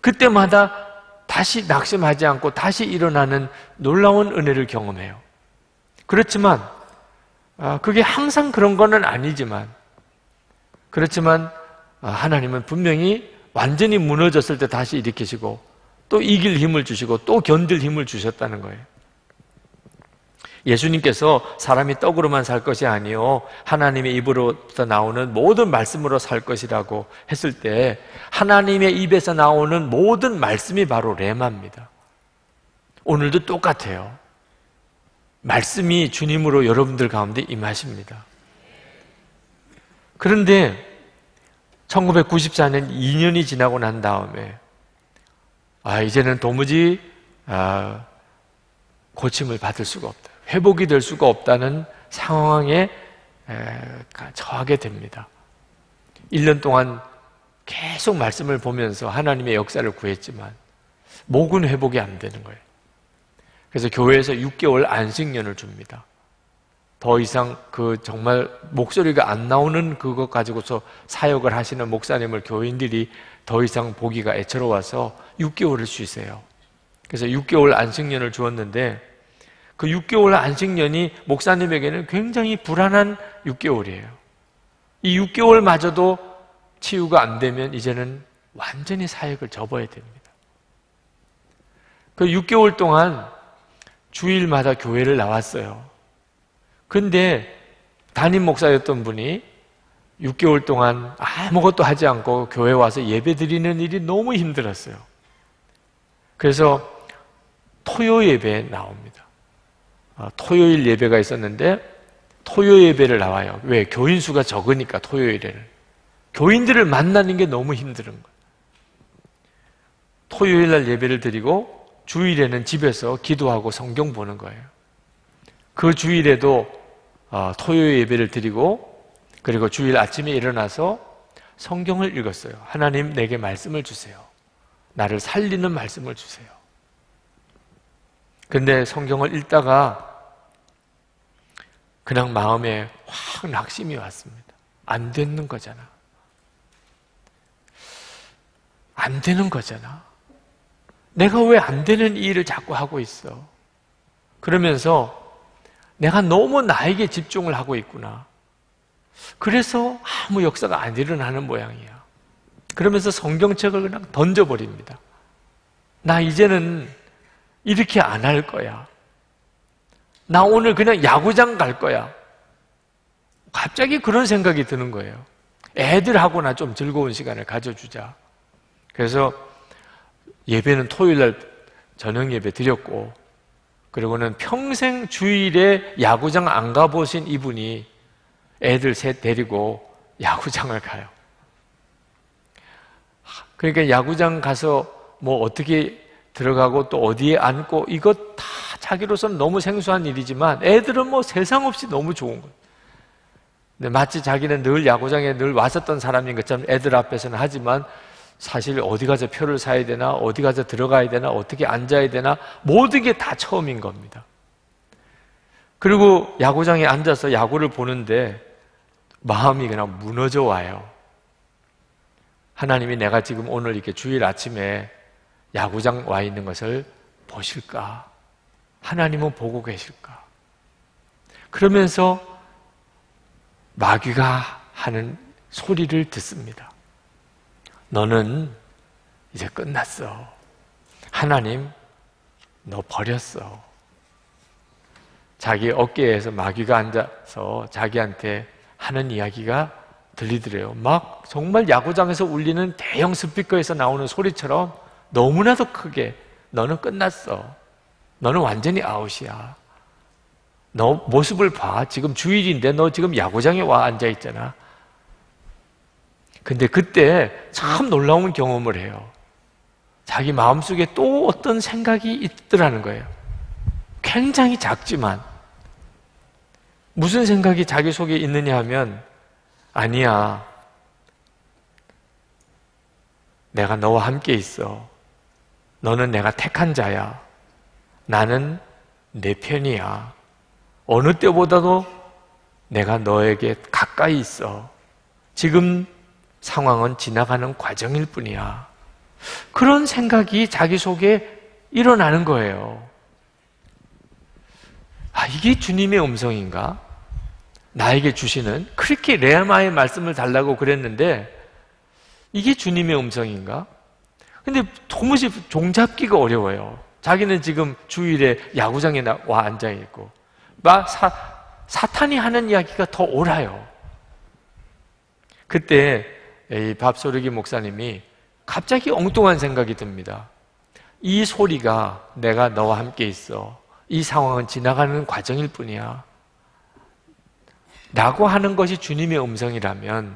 그때마다 다시 낙심하지 않고 다시 일어나는 놀라운 은혜를 경험해요. 그렇지만 그게 항상 그런 거는 아니지만, 그렇지만 하나님은 분명히 완전히 무너졌을 때 다시 일으키시고 또 이길 힘을 주시고 또 견딜 힘을 주셨다는 거예요. 예수님께서 사람이 떡으로만 살 것이 아니요 하나님의 입으로부터 나오는 모든 말씀으로 살 것이라고 했을 때 하나님의 입에서 나오는 모든 말씀이 바로 레마입니다. 오늘도 똑같아요. 말씀이 주님으로 여러분들 가운데 임하십니다. 그런데 천구백구십사 년 이 년이 지나고 난 다음에 아 이제는 도무지 아, 고침을 받을 수가 없다. 회복이 될 수가 없다는 상황에 처하게 됩니다. 일 년 동안 계속 말씀을 보면서 하나님의 역사를 구했지만 목은 회복이 안 되는 거예요. 그래서 교회에서 육 개월 안식년을 줍니다. 더 이상 그 정말 목소리가 안 나오는 그것 가지고서 사역을 하시는 목사님을 교인들이 더 이상 보기가 애처로워서 육 개월을 쉬세요. 그래서 육 개월 안식년을 주었는데 그 육 개월 안식년이 목사님에게는 굉장히 불안한 육 개월이에요. 이 육 개월마저도 치유가 안 되면 이제는 완전히 사역을 접어야 됩니다. 그 육 개월 동안 주일마다 교회를 나왔어요. 근데 담임 목사였던 분이 육 개월 동안 아무것도 하지 않고 교회 와서 예배 드리는 일이 너무 힘들었어요. 그래서 토요 예배에 나옵니다. 토요일 예배가 있었는데 토요 예배를 나와요. 왜? 교인 수가 적으니까 토요일에는. 교인들을 만나는 게 너무 힘든 거예요. 토요일 날 예배를 드리고 주일에는 집에서 기도하고 성경 보는 거예요. 그 주일에도 토요 예배를 드리고 그리고 주일 아침에 일어나서 성경을 읽었어요. 하나님 내게 말씀을 주세요. 나를 살리는 말씀을 주세요. 근데 성경을 읽다가 그냥 마음에 확 낙심이 왔습니다. 안 되는 거잖아. 안 되는 거잖아. 내가 왜 안 되는 일을 자꾸 하고 있어? 그러면서 내가 너무 나에게 집중을 하고 있구나. 그래서 아무 역사가 안 일어나는 모양이야. 그러면서 성경책을 그냥 던져버립니다. 나 이제는 이렇게 안 할 거야. 나 오늘 그냥 야구장 갈 거야. 갑자기 그런 생각이 드는 거예요. 애들하고나 좀 즐거운 시간을 가져주자. 그래서 예배는 토요일날 저녁 예배 드렸고, 그리고는 평생 주일에 야구장 안 가보신 이분이 애들 셋 데리고 야구장을 가요. 그러니까 야구장 가서 뭐 어떻게 들어가고 또 어디에 앉고 이것 다 자기로서는 너무 생소한 일이지만 애들은 뭐 세상 없이 너무 좋은 거예요. 근데 마치 자기는 늘 야구장에 늘 왔었던 사람인 것처럼 애들 앞에서는 하지만 사실 어디 가서 표를 사야 되나, 어디 가서 들어가야 되나, 어떻게 앉아야 되나, 모든 게 다 처음인 겁니다. 그리고 야구장에 앉아서 야구를 보는데 마음이 그냥 무너져 와요. 하나님이 내가 지금 오늘 이렇게 주일 아침에 야구장 와 있는 것을 보실까? 하나님은 보고 계실까? 그러면서 마귀가 하는 소리를 듣습니다. 너는 이제 끝났어. 하나님, 너 버렸어. 자기 어깨에서 마귀가 앉아서 자기한테 하는 이야기가 들리더래요. 막 정말 야구장에서 울리는 대형 스피커에서 나오는 소리처럼 너무나도 크게 너는 끝났어. 너는 완전히 아웃이야. 너 모습을 봐. 지금 주일인데 너 지금 야구장에 와 앉아있잖아. 근데 그때 참 놀라운 경험을 해요. 자기 마음속에 또 어떤 생각이 있더라는 거예요. 굉장히 작지만 무슨 생각이 자기 속에 있느냐 하면, 아니야, 내가 너와 함께 있어. 너는 내가 택한 자야. 나는 내 편이야. 어느 때보다도 내가 너에게 가까이 있어. 지금 상황은 지나가는 과정일 뿐이야. 그런 생각이 자기 속에 일어나는 거예요. 아, 이게 주님의 음성인가? 나에게 주시는? 그렇게 레마의 말씀을 달라고 그랬는데 이게 주님의 음성인가? 근데 도무지 종잡기가 어려워요. 자기는 지금 주일에 야구장에 와 앉아있고 막 사, 사탄이 하는 이야기가 더 옳아요. 그때 이 밥소르기 목사님이 갑자기 엉뚱한 생각이 듭니다. 이 소리가 내가 너와 함께 있어. 이 상황은 지나가는 과정일 뿐이야 라고 하는 것이 주님의 음성이라면,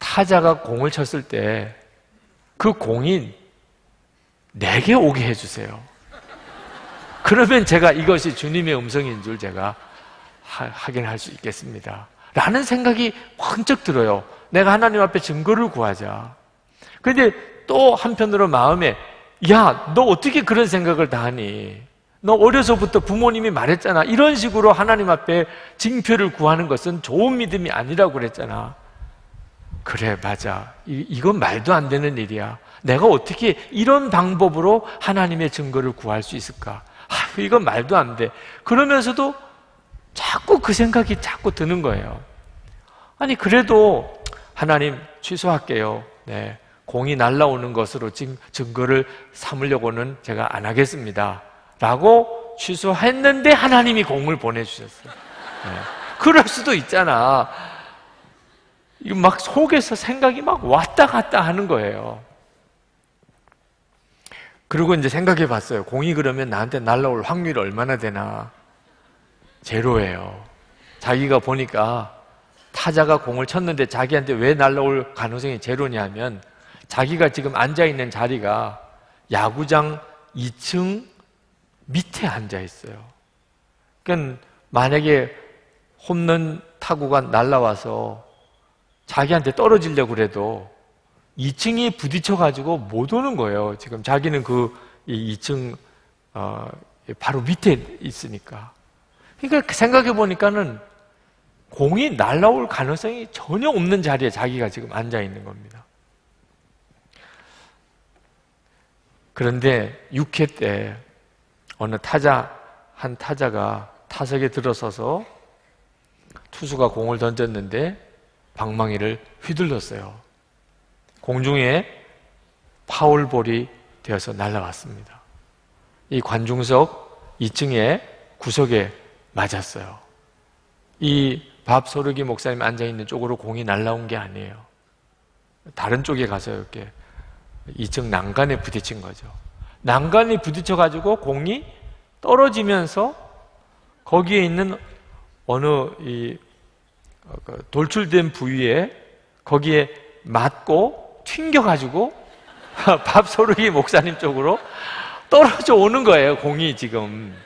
타자가 공을 쳤을 때 그 공이 내게 오게 해주세요. 그러면 제가 이것이 주님의 음성인 줄 제가 하, 확인할 수 있겠습니다 라는 생각이 번쩍 들어요. 내가 하나님 앞에 증거를 구하자. 그런데 또 한편으로 마음에, 야, 너 어떻게 그런 생각을 다 하니? 너 어려서부터 부모님이 말했잖아. 이런 식으로 하나님 앞에 징표를 구하는 것은 좋은 믿음이 아니라고 그랬잖아. 그래, 맞아. 이, 이건 말도 안 되는 일이야. 내가 어떻게 이런 방법으로 하나님의 증거를 구할 수 있을까? 아, 이건 말도 안 돼. 그러면서도 자꾸 그 생각이 자꾸 드는 거예요. 아니, 그래도 하나님 취소할게요. 네. 공이 날아오는 것으로 증거를 삼으려고는 제가 안 하겠습니다 라고 취소했는데 하나님이 공을 보내주셨어요. 네. 그럴 수도 있잖아. 막 속에서 생각이 막 왔다 갔다 하는 거예요. 그리고 이제 생각해 봤어요. 공이 그러면 나한테 날아올 확률이 얼마나 되나? 제로예요. 자기가 보니까 타자가 공을 쳤는데 자기한테 왜 날아올 가능성이 제로냐면, 자기가 지금 앉아있는 자리가 야구장 이 층 밑에 앉아있어요. 그러니까 만약에 홈런 타구가 날아와서 자기한테 떨어지려고 그래도 이 층에 부딪혀가지고 못 오는 거예요. 지금 자기는 그 이 층 어, 바로 밑에 있으니까. 그러니까 생각해 보니까는 공이 날아올 가능성이 전혀 없는 자리에 자기가 지금 앉아있는 겁니다. 그런데 육 회 때 어느 타자, 한 타자가 타석에 들어서서 투수가 공을 던졌는데 방망이를 휘둘렀어요. 공중에 파울볼이 되어서 날아왔습니다. 이 관중석 이 층의 구석에 맞았어요. 이 밥소르기 목사님 앉아있는 쪽으로 공이 날아온 게 아니에요. 다른 쪽에 가서 이렇게 이 층 난간에 부딪힌 거죠. 난간에 부딪혀가지고 공이 떨어지면서 거기에 있는 어느 이 돌출된 부위에 거기에 맞고 튕겨가지고 밥소르기 목사님 쪽으로 떨어져 오는 거예요. 공이 지금.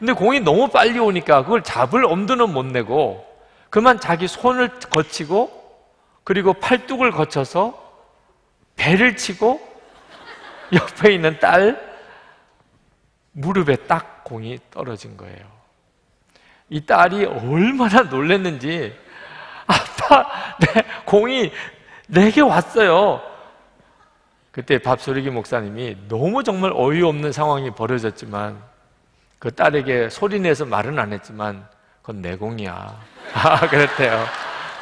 근데 공이 너무 빨리 오니까 그걸 잡을 엄두는 못 내고 그만 자기 손을 거치고 그리고 팔뚝을 거쳐서 배를 치고 옆에 있는 딸 무릎에 딱 공이 떨어진 거예요. 이 딸이 얼마나 놀랬는지, 아빠, 내 공이 내게 왔어요. 그때 밥소리기 목사님이 너무 정말 어이없는 상황이 벌어졌지만, 그 딸에게 소리내서 말은 안 했지만, 그건 내 공이야. 아, 그랬대요.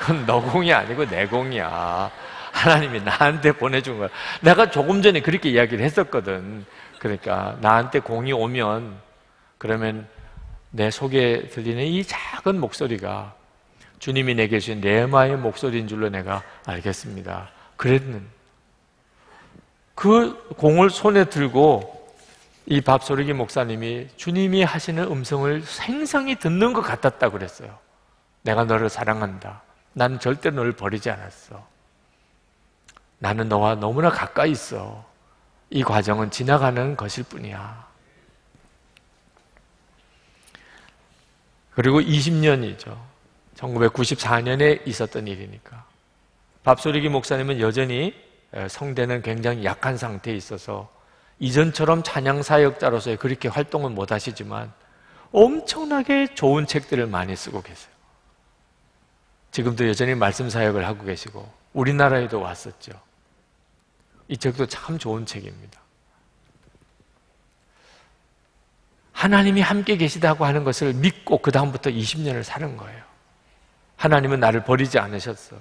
그건 너 공이 아니고 내 공이야. 하나님이 나한테 보내준 거야. 내가 조금 전에 그렇게 이야기를 했었거든. 그러니까 나한테 공이 오면, 그러면 내 속에 들리는 이 작은 목소리가 주님이 내게 주신 레마의 목소리인 줄로 내가 알겠습니다. 그랬는. 그 공을 손에 들고 이 밥소리기 목사님이 주님이 하시는 음성을 생생히 듣는 것 같았다고 그랬어요. 내가 너를 사랑한다. 나는 절대 너를 버리지 않았어. 나는 너와 너무나 가까이 있어. 이 과정은 지나가는 것일 뿐이야. 그리고 이십 년이죠. 천구백구십사 년에 있었던 일이니까. 밥소리기 목사님은 여전히 성대는 굉장히 약한 상태에 있어서 이전처럼 찬양 사역자로서의 그렇게 활동은 못 하시지만 엄청나게 좋은 책들을 많이 쓰고 계세요. 지금도 여전히 말씀 사역을 하고 계시고 우리나라에도 왔었죠. 이 책도 참 좋은 책입니다. 하나님이 함께 계시다고 하는 것을 믿고 그 다음부터 이십 년을 사는 거예요. 하나님은 나를 버리지 않으셨어.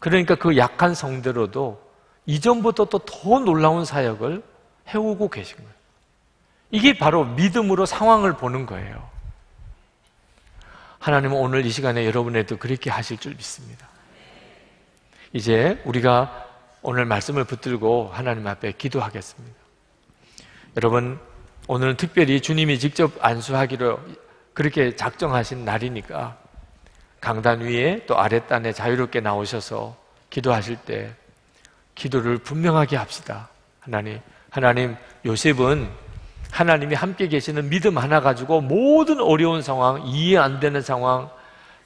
그러니까 그 약한 성대로도 이전부터 또 더 놀라운 사역을 해오고 계신 거예요. 이게 바로 믿음으로 상황을 보는 거예요. 하나님은 오늘 이 시간에 여러분에도 그렇게 하실 줄 믿습니다. 이제 우리가 오늘 말씀을 붙들고 하나님 앞에 기도하겠습니다. 여러분, 오늘은 특별히 주님이 직접 안수하기로 그렇게 작정하신 날이니까 강단 위에 또 아랫단에 자유롭게 나오셔서 기도하실 때 기도를 분명하게 합시다. 하나님, 하나님, 요셉은 하나님이 함께 계시는 믿음 하나 가지고 모든 어려운 상황, 이해 안 되는 상황,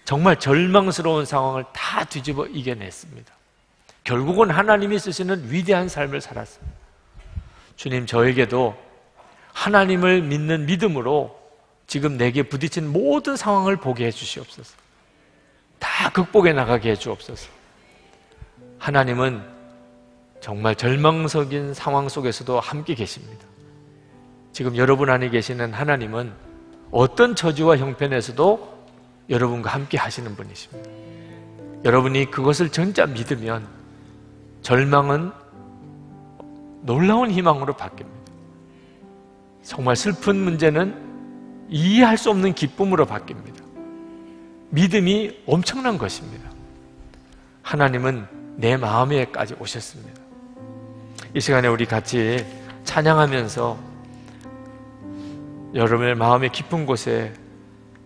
정말 절망스러운 상황을 다 뒤집어 이겨냈습니다. 결국은 하나님이 쓰시는 위대한 삶을 살았습니다. 주님, 저에게도 하나님을 믿는 믿음으로 지금 내게 부딪힌 모든 상황을 보게 해주시옵소서. 다 극복해 나가게 해주옵소서. 하나님은 정말 절망적인 상황 속에서도 함께 계십니다. 지금 여러분 안에 계시는 하나님은 어떤 처지와 형편에서도 여러분과 함께 하시는 분이십니다. 여러분이 그것을 진짜 믿으면 절망은 놀라운 희망으로 바뀝니다. 정말 슬픈 문제는 이해할 수 없는 기쁨으로 바뀝니다. 믿음이 엄청난 것입니다. 하나님은 내 마음에까지 오셨습니다. 이 시간에 우리 같이 찬양하면서 여러분의 마음의 깊은 곳에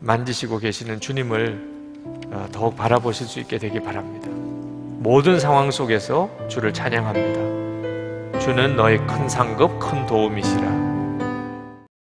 만지시고 계시는 주님을 더욱 바라보실 수 있게 되기 바랍니다. 모든 상황 속에서 주를 찬양합니다. 주는 너의 큰 상급, 큰 도움이시라.